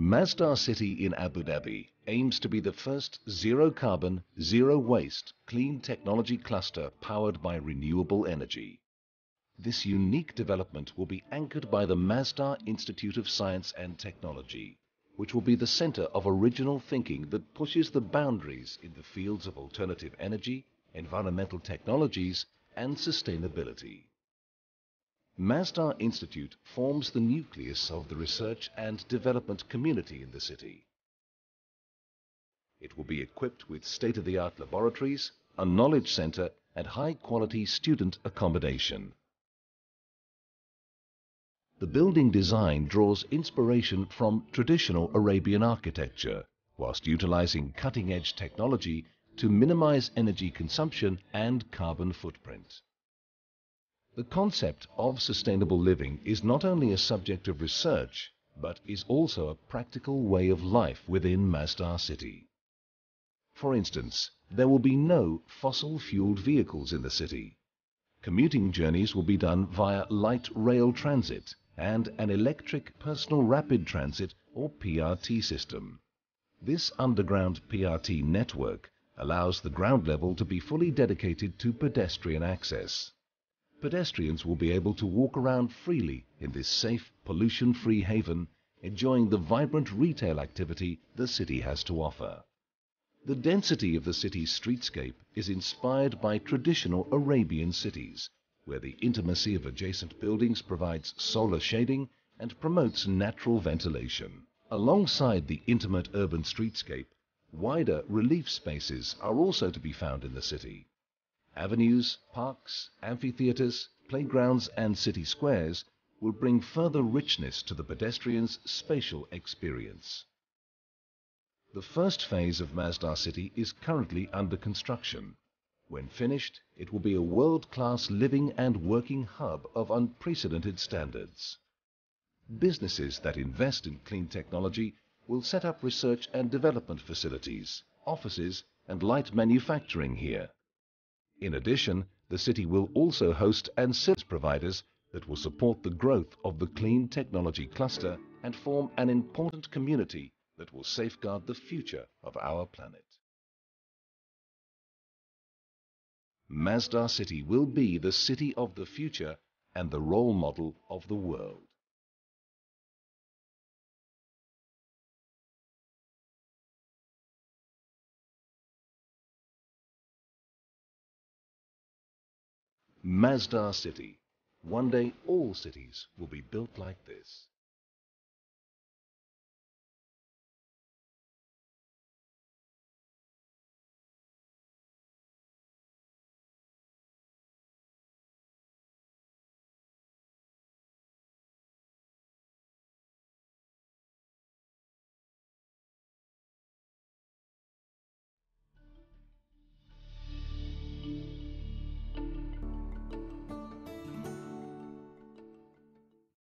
Masdar City in Abu Dhabi aims to be the first zero-carbon, zero-waste, clean technology cluster powered by renewable energy. This unique development will be anchored by the Masdar Institute of Science and Technology, which will be the center of original thinking that pushes the boundaries in the fields of alternative energy, environmental technologies, and sustainability. Masdar Institute forms the nucleus of the research and development community in the city. It will be equipped with state-of-the-art laboratories, a knowledge center, and high-quality student accommodation. The building design draws inspiration from traditional Arabian architecture, whilst utilizing cutting-edge technology to minimize energy consumption and carbon footprint. The concept of sustainable living is not only a subject of research, but is also a practical way of life within Masdar City. For instance, there will be no fossil-fueled vehicles in the city. Commuting journeys will be done via light rail transit and an electric personal rapid transit or PRT system. This underground PRT network allows the ground level to be fully dedicated to pedestrian access. Pedestrians will be able to walk around freely in this safe, pollution-free haven, enjoying the vibrant retail activity the city has to offer. The density of the city's streetscape is inspired by traditional Arabian cities, where the intimacy of adjacent buildings provides solar shading and promotes natural ventilation. Alongside the intimate urban streetscape, wider relief spaces are also to be found in the city. Avenues, parks, amphitheatres, playgrounds and city squares will bring further richness to the pedestrians' spatial experience. The first phase of Masdar City is currently under construction. When finished, it will be a world-class living and working hub of unprecedented standards. Businesses that invest in clean technology will set up research and development facilities, offices and light manufacturing here. In addition, the city will also host and service providers that will support the growth of the clean technology cluster and form an important community that will safeguard the future of our planet. Masdar City will be the city of the future and the role model of the world. Masdar City. One day all cities will be built like this.